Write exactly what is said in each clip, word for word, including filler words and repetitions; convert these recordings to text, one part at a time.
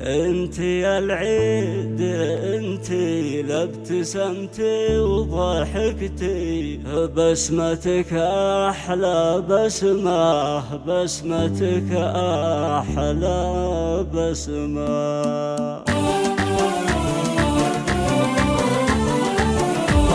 انت يا العيد انت لابتسمتي وضحكتي، بسمتك احلى بسمه، بسمتك احلى بسمه.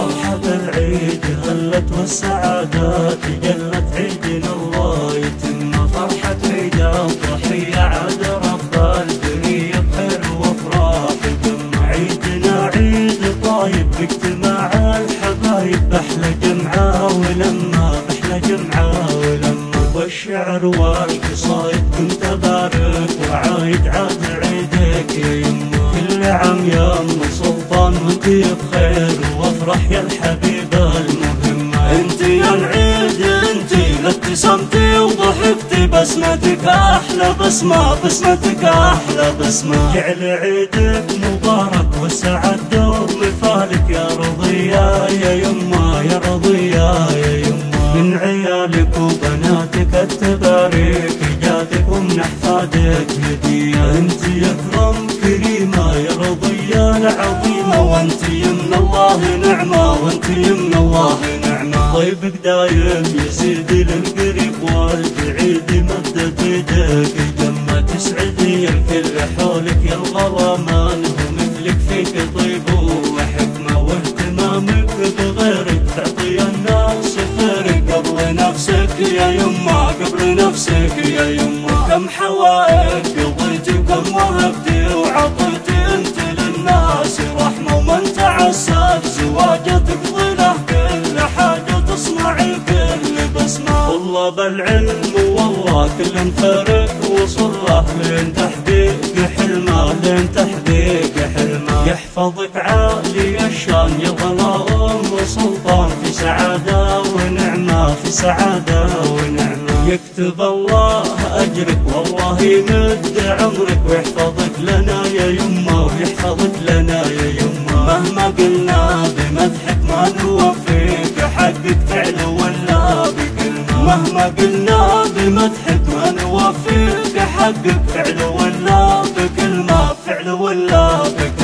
أرحب العيد غلت والسعادة تجلت، عيدنا الله يتم فرحة عيده وضحية عاد رب الدنيا بحر وافراح يتم. عيدنا عيد طايب باجتماع الحبايب، بأحلى جمعة ولما، بأحلى جمعة ولما، والشعر والقصايد كنت بارك وعايد عاد عيدك يا يما. كل عام يا ام سلطان وانتي بخير وافرح يا الحبيبة المهمة. انت يا العيد انت لابتسمتي وضحكتي، بسمتك احلى بسمة، بسمتك احلى بسمة. جعل عيدك مبارك والسعد دوم مثالك يا رضية يا يما، يا رضية يا يما. من عيالك وبناتك التباريك، جاتك ومن احفادك هدية. انت يا كرم كريمة يا رضية العظيمة، وانت يمنا الله نعمة، وانت يمنا الله نعمة. طيبك دايم يزيد للقريب والبعيد، مدت يدك يما تسعدي الكل حولك يا الغلامان، ومثلك فيك طيب وحكمة، واهتمامك بغيرك تعطي الناس خيرك قبل نفسك يا يما، قبل نفسك يا يما. كم حوائج قضيتي وكم وهبتي وعطيتي انت للناس رحمة، ومن تعسف زواجتك ظله كل حاجة تصنعي كل بسمة. والله بالعلم والله كل انفرق وصله، لين تحقيق حلمه، لين تحقيق حلمه. يحفظك عالي الشان يا غلاوم وسلطان، في سعادة ونعمة، في سعادة ونعمة. يكتب الله أجرك والله يمد عمرك، ويحفظك لنا يا يما، ويحفظك لنا يا يما. مهما قلنا بمدحك ما نوفيك حقك فعل ولا بكلمة، مهما قلنا بمدحك ما نوفيك حقك فعل ولا بكلمة، فعل ولا بكلمة.